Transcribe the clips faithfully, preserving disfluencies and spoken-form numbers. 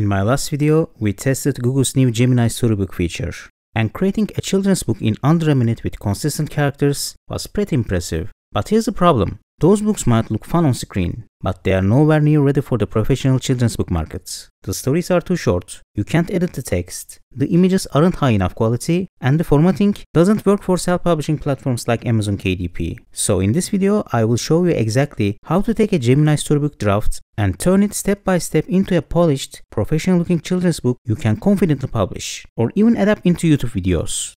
In my last video, we tested Google's new Gemini Storybook feature, and creating a children's book in under a minute with consistent characters was pretty impressive. But here's the problem. Those books might look fun on screen, but they are nowhere near ready for the professional children's book markets. The stories are too short, you can't edit the text, the images aren't high enough quality, and the formatting doesn't work for self-publishing platforms like Amazon K D P. So in this video, I will show you exactly how to take a Gemini Storybook draft and turn it step by step into a polished, professional-looking children's book you can confidently publish, or even adapt into YouTube videos.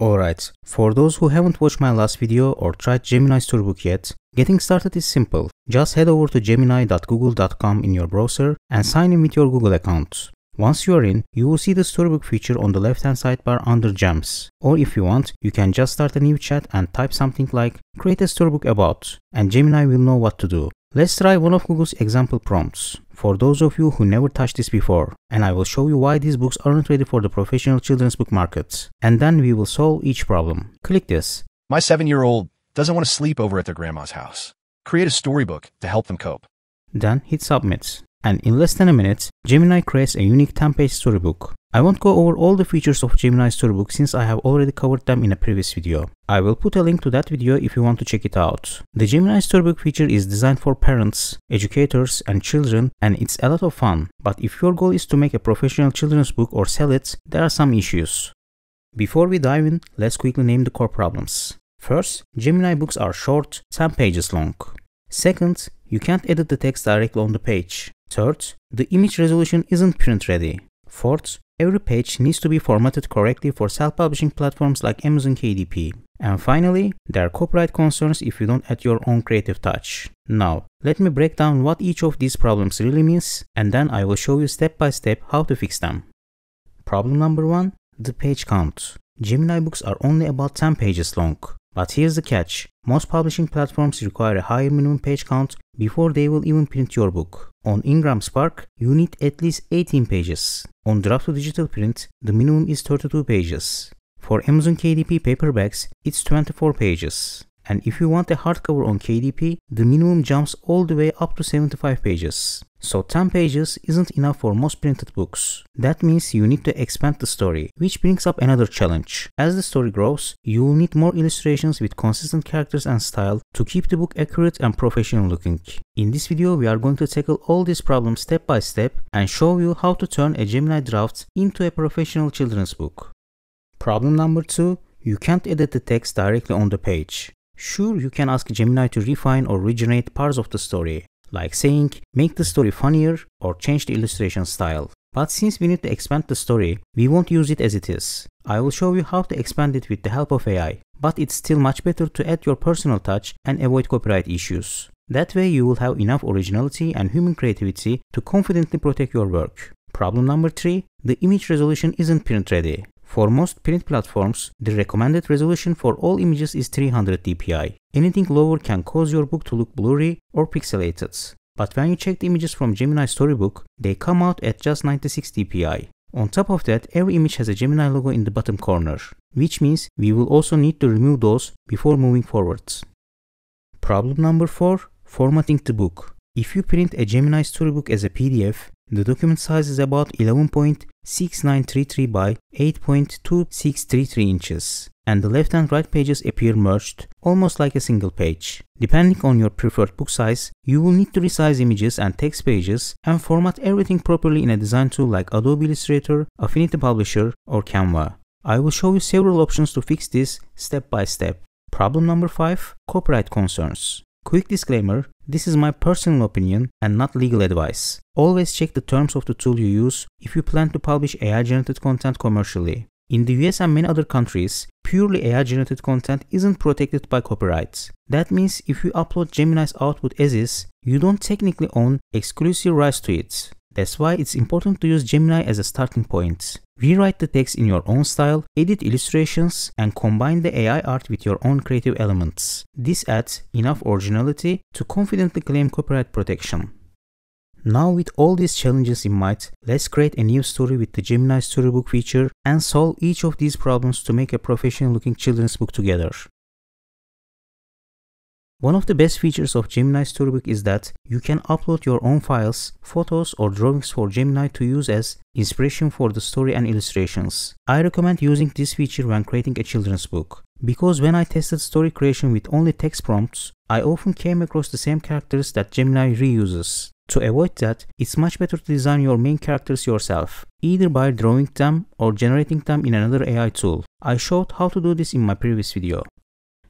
Alright, for those who haven't watched my last video or tried Gemini Storybook yet, getting started is simple. Just head over to gemini dot google dot com in your browser and sign in with your Google account. Once you are in, you will see the Storybook feature on the left-hand sidebar under Gems. Or if you want, you can just start a new chat and type something like "Create a Storybook about" and Gemini will know what to do. Let's try one of Google's example prompts, for those of you who never touched this before, and I will show you why these books aren't ready for the professional children's book market, and then we will solve each problem. Click this. My seven-year-old doesn't want to sleep over at their grandma's house. Create a storybook to help them cope. Then hit submit, and in less than a minute, Gemini creates a unique ten-page storybook. I won't go over all the features of Gemini Storybook since I have already covered them in a previous video. I will put a link to that video if you want to check it out. The Gemini Storybook feature is designed for parents, educators, and children, and it's a lot of fun. But if your goal is to make a professional children's book or sell it, there are some issues. Before we dive in, let's quickly name the core problems. First, Gemini books are short, ten pages long. Second, you can't edit the text directly on the page. Third, the image resolution isn't print ready. Fourth, every page needs to be formatted correctly for self-publishing platforms like Amazon K D P. And finally, there are copyright concerns if you don't add your own creative touch. Now, let me break down what each of these problems really means, and then I will show you step by step how to fix them. Problem number one, the page count. Gemini books are only about ten pages long. But here's the catch, most publishing platforms require a higher minimum page count before they will even print your book. On IngramSpark, you need at least eighteen pages. On Draft to Digital print, the minimum is thirty-two pages. For Amazon K D P paperbacks, it's twenty-four pages. And if you want a hardcover on K D P, the minimum jumps all the way up to seventy-five pages. So ten pages isn't enough for most printed books. That means you need to expand the story, which brings up another challenge. As the story grows, you will need more illustrations with consistent characters and style to keep the book accurate and professional looking. In this video, we are going to tackle all these problems step by step and show you how to turn a Gemini draft into a professional children's book. Problem number two, you can't edit the text directly on the page. Sure, you can ask Gemini to refine or regenerate parts of the story, like saying, make the story funnier or change the illustration style. But since we need to expand the story, we won't use it as it is. I will show you how to expand it with the help of A I, but it's still much better to add your personal touch and avoid copyright issues. That way you will have enough originality and human creativity to confidently protect your work. Problem number three, the image resolution isn't print ready. For most print platforms, the recommended resolution for all images is three hundred D P I. Anything lower can cause your book to look blurry or pixelated. But when you check the images from Gemini Storybook, they come out at just ninety-six D P I. On top of that, every image has a Gemini logo in the bottom corner, which means we will also need to remove those before moving forwards. Problem number four, formatting the book. If you print a Gemini Storybook as a P D F, the document size is about eleven point six nine three three by eight point two six three three inches, and the left and right pages appear merged, almost like a single page. Depending on your preferred book size, you will need to resize images and text pages and format everything properly in a design tool like Adobe Illustrator, Affinity Publisher, or Canva. I will show you several options to fix this step by step. Problem number five, copyright concerns. Quick disclaimer, this is my personal opinion and not legal advice. Always check the terms of the tool you use if you plan to publish A I-generated content commercially. In the U S and many other countries, purely A I-generated content isn't protected by copyright. That means if you upload Gemini's output as is, you don't technically own exclusive rights to it. That's why it's important to use Gemini as a starting point. Rewrite the text in your own style, edit illustrations, and combine the A I art with your own creative elements. This adds enough originality to confidently claim copyright protection. Now, with all these challenges in mind, let's create a new story with the Gemini Storybook feature and solve each of these problems to make a professional-looking children's book together. One of the best features of Gemini Storybook is that you can upload your own files, photos or drawings for Gemini to use as inspiration for the story and illustrations. I recommend using this feature when creating a children's book, because when I tested story creation with only text prompts, I often came across the same characters that Gemini reuses. To avoid that, it's much better to design your main characters yourself, either by drawing them or generating them in another A I tool. I showed how to do this in my previous video.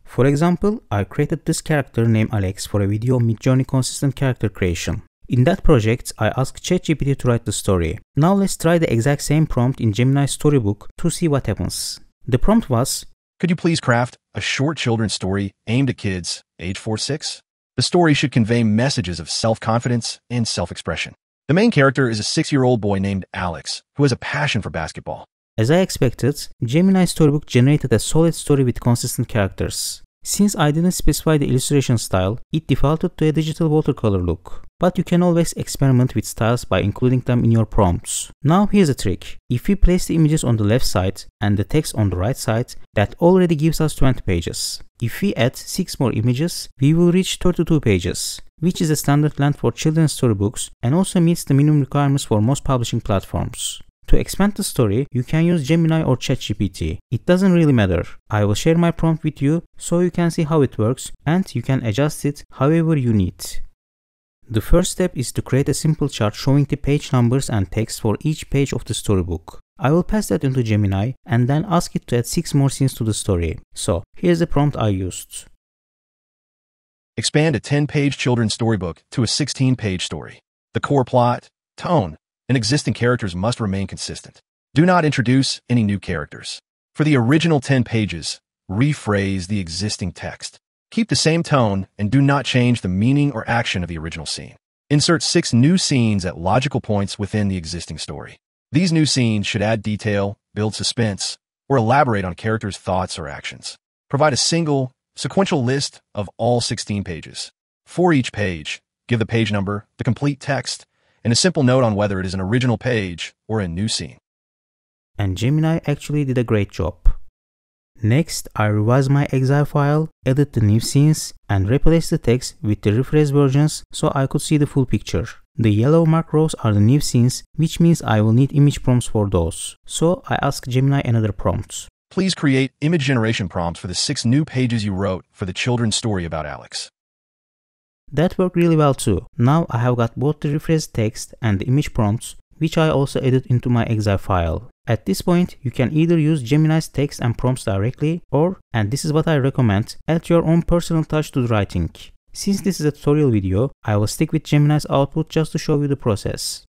For example, I created this character named Alex for a video Midjourney consistent character creation. In that project, I asked ChatGPT to write the story. Now let's try the exact same prompt in Gemini Storybook to see what happens. The prompt was, "Could you please craft a short children's story aimed at kids age four to six? The story should convey messages of self-confidence and self-expression. The main character is a six-year-old boy named Alex, who has a passion for basketball." As I expected, Gemini Storybook generated a solid story with consistent characters. Since I didn't specify the illustration style, it defaulted to a digital watercolor look. But you can always experiment with styles by including them in your prompts. Now here's a trick. If we place the images on the left side and the text on the right side, that already gives us twenty pages. If we add six more images, we will reach thirty-two pages, which is a standard length for children's storybooks and also meets the minimum requirements for most publishing platforms. To expand the story, you can use Gemini or ChatGPT. It doesn't really matter. I will share my prompt with you so you can see how it works and you can adjust it however you need. The first step is to create a simple chart showing the page numbers and text for each page of the storybook. I will pass that into Gemini and then ask it to add six more scenes to the story. So here's the prompt I used. Expand a ten-page children's storybook to a sixteen-page story. The core plot, tone, and existing characters must remain consistent. Do not introduce any new characters. For the original ten pages, rephrase the existing text. Keep the same tone and do not change the meaning or action of the original scene. Insert six new scenes at logical points within the existing story. These new scenes should add detail, build suspense, or elaborate on characters' thoughts or actions. Provide a single, sequential list of all sixteen pages. For each page, give the page number, the complete text, and a simple note on whether it is an original page or a new scene. And Gemini actually did a great job. Next, I revised my Excel file, added the new scenes, and replaced the text with the rephrased versions so I could see the full picture. The yellow marked rows are the new scenes, which means I will need image prompts for those. So I asked Gemini another prompt. Please create image generation prompts for the six new pages you wrote for the children's story about Alex. That worked really well too. Now I have got both the rephrased text and the image prompts, which I also added into my Excel file. At this point, you can either use Gemini's text and prompts directly or, and this is what I recommend, add your own personal touch to the writing. Since this is a tutorial video, I will stick with Gemini's output just to show you the process.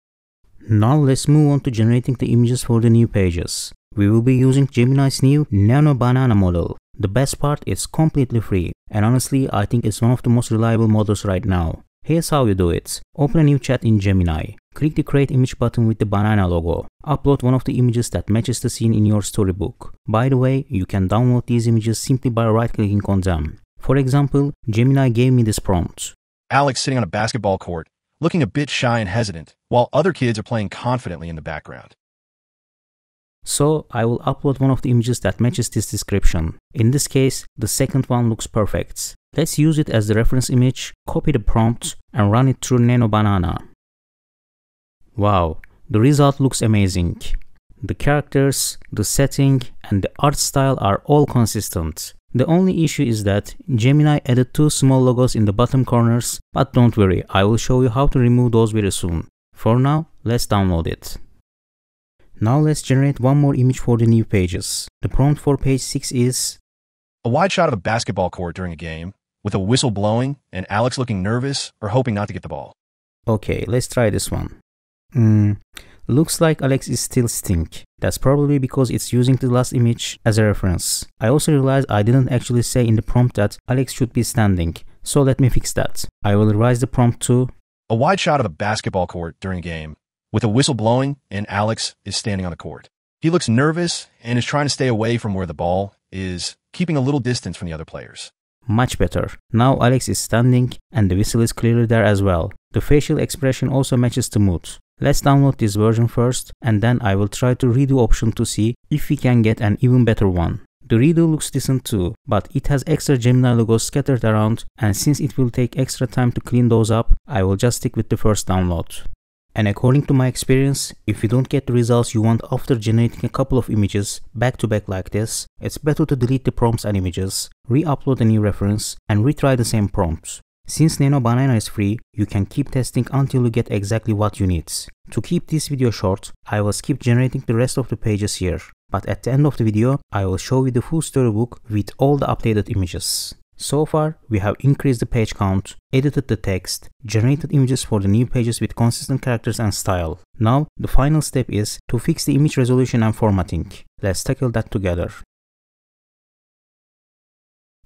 Now let's move on to generating the images for the new pages. We will be using Gemini's new Nano Banana model. The best part, it's completely free, and honestly I think it's one of the most reliable models right now. Here's how you do it. Open a new chat in Gemini. Click the create image button with the banana logo. Upload one of the images that matches the scene in your storybook. By the way, you can download these images simply by right clicking on them. For example, Gemini gave me this prompt. Alex sitting on a basketball court, looking a bit shy and hesitant, while other kids are playing confidently in the background. So I will upload one of the images that matches this description. In this case, the second one looks perfect. Let's use it as the reference image, copy the prompt and run it through Nano Banana. Wow, the result looks amazing. The characters, the setting and the art style are all consistent. The only issue is that Gemini added two small logos in the bottom corners, but don't worry, I will show you how to remove those very soon. For now, let's download it. Now let's generate one more image for the new pages. The prompt for page six is a wide shot of a basketball court during a game, with a whistle blowing and Alex looking nervous or hoping not to get the ball. Okay, let's try this one. Mm, looks like Alex is still stink. That's probably because it's using the last image as a reference. I also realized I didn't actually say in the prompt that Alex should be standing, so let me fix that. I will revise the prompt to a wide shot of a basketball court during a game, with a whistle blowing and Alex is standing on the court. He looks nervous and is trying to stay away from where the ball is, keeping a little distance from the other players. Much better. Now Alex is standing and the whistle is clearly there as well. The facial expression also matches the mood. Let's download this version first and then I will try to redo option to see if we can get an even better one. The redo looks decent too, but it has extra Gemini logos scattered around, and since it will take extra time to clean those up, I will just stick with the first download. And according to my experience, if you don't get the results you want after generating a couple of images back to back like this, it's better to delete the prompts and images, re-upload a new reference, and retry the same prompts. Since Nano Banana is free, you can keep testing until you get exactly what you need. To keep this video short, I will skip generating the rest of the pages here, but at the end of the video, I will show you the full storybook with all the updated images. So far, we have increased the page count, edited the text, generated images for the new pages with consistent characters and style. Now, the final step is to fix the image resolution and formatting. Let's tackle that together.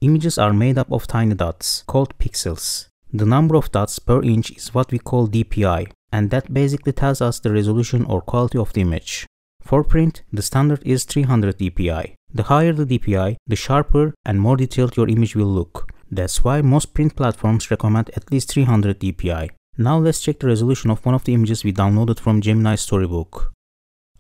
Images are made up of tiny dots, called pixels. The number of dots per inch is what we call D P I, and that basically tells us the resolution or quality of the image. For print, the standard is three hundred D P I. The higher the D P I, the sharper and more detailed your image will look. That's why most print platforms recommend at least three hundred D P I. Now let's check the resolution of one of the images we downloaded from Gemini Storybook.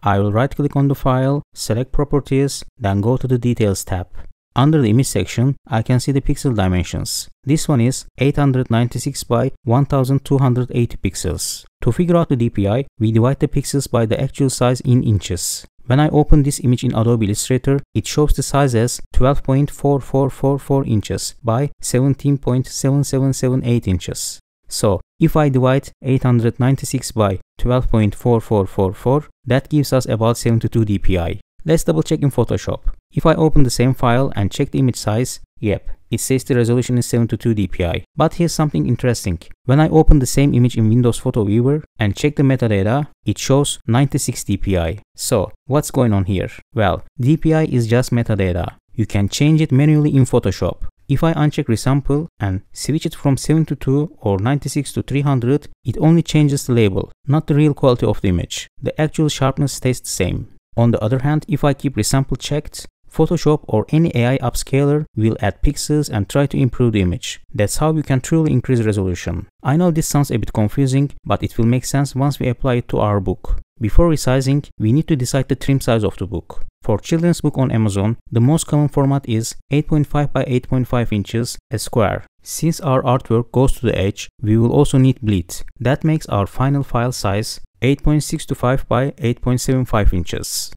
I will right click on the file, select Properties, then go to the Details tab. Under the image section, I can see the pixel dimensions. This one is eight hundred ninety-six by one thousand two hundred eighty pixels. To figure out the D P I, we divide the pixels by the actual size in inches. When I open this image in Adobe Illustrator, it shows the size as twelve point four four four four inches by seventeen point seven seven seven eight inches. So, if I divide eight hundred ninety-six by twelve point four four four four, that gives us about seventy-two D P I. Let's double check in Photoshop. If I open the same file and check the image size, yep, it says the resolution is seventy-two D P I. But here's something interesting. When I open the same image in Windows Photo Viewer and check the metadata, it shows ninety-six D P I. So, what's going on here? Well, D P I is just metadata. You can change it manually in Photoshop. If I uncheck Resample and switch it from seventy-two or ninety-six to three hundred, it only changes the label, not the real quality of the image. The actual sharpness stays the same. On the other hand, if I keep resample checked, Photoshop or any A I upscaler will add pixels and try to improve the image. That's how you can truly increase resolution. I know this sounds a bit confusing, but it will make sense once we apply it to our book. Before resizing, we need to decide the trim size of the book. For children's book on Amazon, the most common format is eight point five by eight point five inches, a square. Since our artwork goes to the edge, we will also need bleed. That makes our final file size eight point six two five by eight point seven five inches.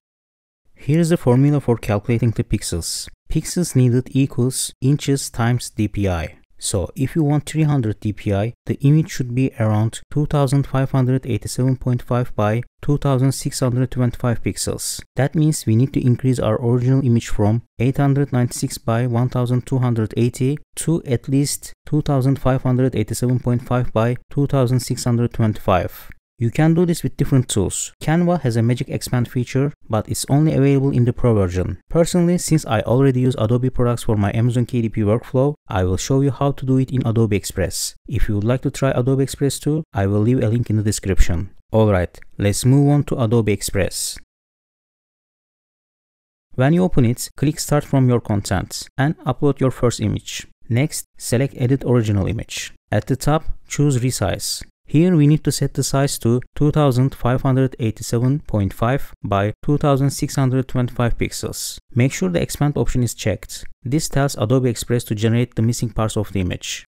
Here's the formula for calculating the pixels. Pixels needed equals inches times D P I. So if you want three hundred D P I, the image should be around two thousand five hundred eighty-seven point five by two thousand six hundred twenty-five pixels. That means we need to increase our original image from eight hundred ninety-six by one thousand two hundred eighty to at least two thousand five hundred eighty-seven point five by two thousand six hundred twenty-five. You can do this with different tools. Canva has a magic expand feature, but it's only available in the pro version. Personally, since I already use Adobe products for my Amazon K D P workflow, I will show you how to do it in Adobe Express. If you would like to try Adobe Express too, I will leave a link in the description. Alright, let's move on to Adobe Express. When you open it, click Start from your content and upload your first image. Next, select Edit Original Image. At the top, choose Resize. Here we need to set the size to two thousand five hundred eighty-seven point five by two thousand six hundred twenty-five pixels. Make sure the expand option is checked. This tells Adobe Express to generate the missing parts of the image.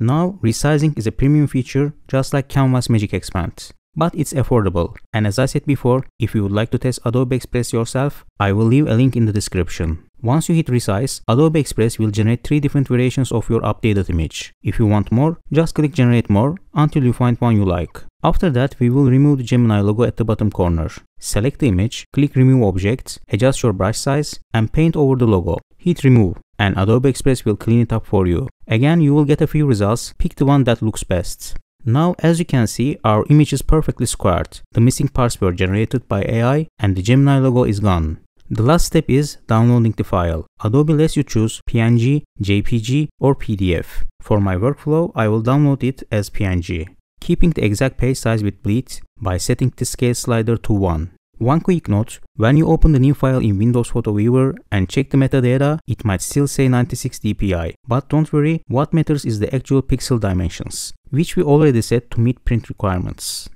Now, resizing is a premium feature just like Canva's Magic Expand. But it's affordable, and as I said before, if you would like to test Adobe Express yourself, I will leave a link in the description. Once you hit Resize, Adobe Express will generate three different variations of your updated image. If you want more, just click Generate More until you find one you like. After that, we will remove the Gemini logo at the bottom corner. Select the image, click Remove Object, adjust your brush size, and paint over the logo. Hit Remove, and Adobe Express will clean it up for you. Again, you will get a few results, pick the one that looks best. Now, as you can see, our image is perfectly squared. The missing parts were generated by A I, and the Gemini logo is gone. The last step is downloading the file. Adobe lets you choose P N G, J P G, or P D F. For my workflow, I will download it as P N G, keeping the exact page size with bleed by setting the scale slider to one. One quick note, when you open the new file in Windows Photo Viewer and check the metadata, it might still say ninety-six D P I. But don't worry, what matters is the actual pixel dimensions, which we already set to meet print requirements.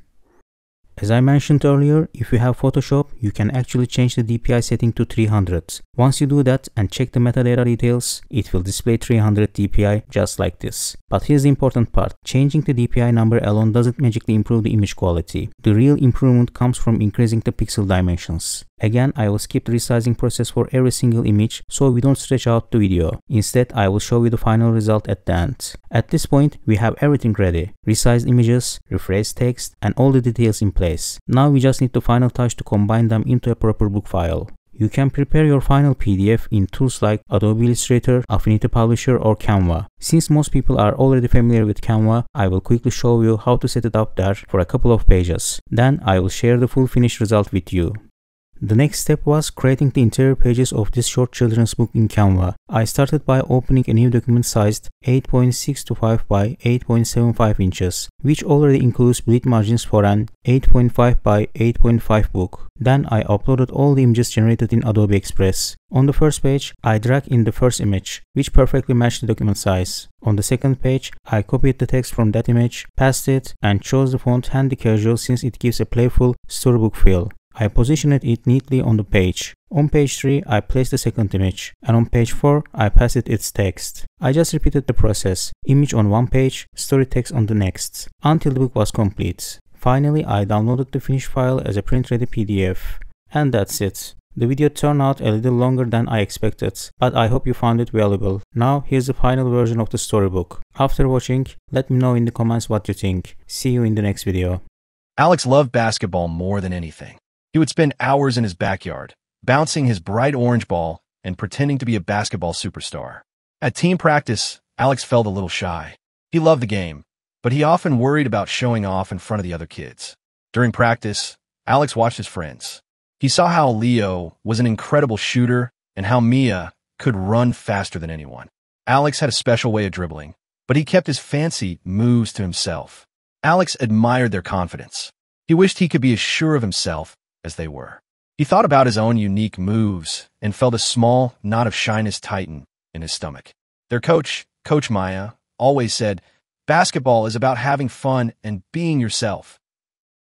As I mentioned earlier, if you have Photoshop, you can actually change the D P I setting to three hundred. Once you do that and check the metadata details, it will display three hundred D P I just like this. But here's the important part. Changing the D P I number alone doesn't magically improve the image quality. The real improvement comes from increasing the pixel dimensions. Again, I will skip the resizing process for every single image so we don't stretch out the video. Instead, I will show you the final result at the end. At this point, we have everything ready. Resized images, rephrased text, and all the details in place. Now we just need the final touch to combine them into a proper book file. You can prepare your final P D F in tools like Adobe Illustrator, Affinity Publisher, or Canva. Since most people are already familiar with Canva, I will quickly show you how to set it up there for a couple of pages. Then I will share the full finished result with you. The next step was creating the interior pages of this short children's book in Canva. I started by opening a new document sized eight point six two five by eight point seven five inches, which already includes bleed margins for an eight point five by eight point five book. Then I uploaded all the images generated in Adobe Express. On the first page, I drag in the first image, which perfectly matched the document size. On the second page, I copied the text from that image, pasted it, and chose the font Handy Casual since it gives a playful storybook feel. I positioned it neatly on the page. On page three, I placed the second image, and on page four, I pasted its text. I just repeated the process, image on one page, story text on the next, until the book was complete. Finally, I downloaded the finished file as a print-ready P D F. And that's it. The video turned out a little longer than I expected, but I hope you found it valuable. Now here's the final version of the storybook. After watching, let me know in the comments what you think. See you in the next video. Alex loved basketball more than anything. He would spend hours in his backyard, bouncing his bright orange ball and pretending to be a basketball superstar. At team practice, Alex felt a little shy. He loved the game, but he often worried about showing off in front of the other kids. During practice, Alex watched his friends. He saw how Leo was an incredible shooter and how Mia could run faster than anyone. Alex had a special way of dribbling, but he kept his fancy moves to himself. Alex admired their confidence. He wished he could be as sure of himself as they were. He thought about his own unique moves and felt a small knot of shyness tighten in his stomach. Their coach, Coach Maya, always said, "Basketball is about having fun and being yourself."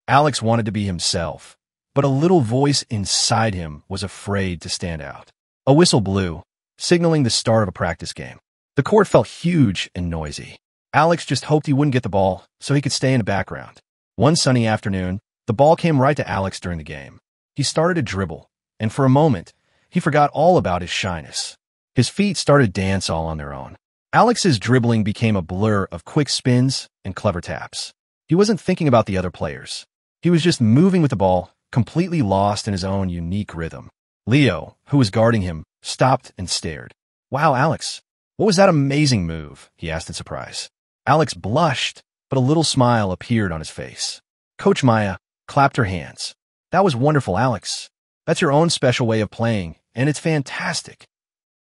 Alex wanted to be himself, but a little voice inside him was afraid to stand out. A whistle blew, signaling the start of a practice game. The court felt huge and noisy. Alex just hoped he wouldn't get the ball so he could stay in the background. One sunny afternoon, the ball came right to Alex during the game. He started to dribble, and for a moment, he forgot all about his shyness. His feet started to dance all on their own. Alex's dribbling became a blur of quick spins and clever taps. He wasn't thinking about the other players. He was just moving with the ball, completely lost in his own unique rhythm. Leo, who was guarding him, stopped and stared. "Wow, Alex, what was that amazing move?" he asked in surprise. Alex blushed, but a little smile appeared on his face. Coach Maya clapped her hands. "That was wonderful, Alex. That's your own special way of playing, and it's fantastic."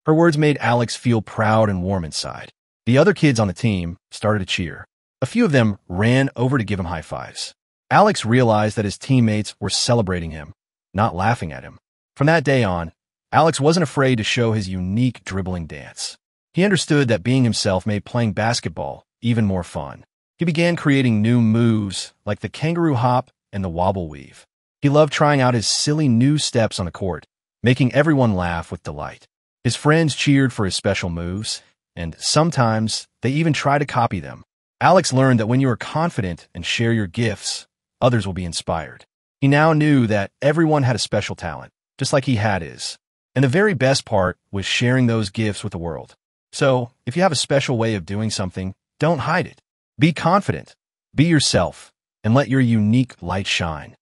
Her words made Alex feel proud and warm inside. The other kids on the team started to cheer. A few of them ran over to give him high fives. Alex realized that his teammates were celebrating him, not laughing at him. From that day on, Alex wasn't afraid to show his unique dribbling dance. He understood that being himself made playing basketball even more fun. He began creating new moves like the kangaroo hop and the wobble weave. He loved trying out his silly new steps on the court, making everyone laugh with delight. His friends cheered for his special moves, and sometimes they even tried to copy them. Alex learned that when you are confident and share your gifts, others will be inspired. He now knew that everyone had a special talent, just like he had his. And the very best part was sharing those gifts with the world. So, if you have a special way of doing something, don't hide it. Be confident, be yourself, and let your unique light shine.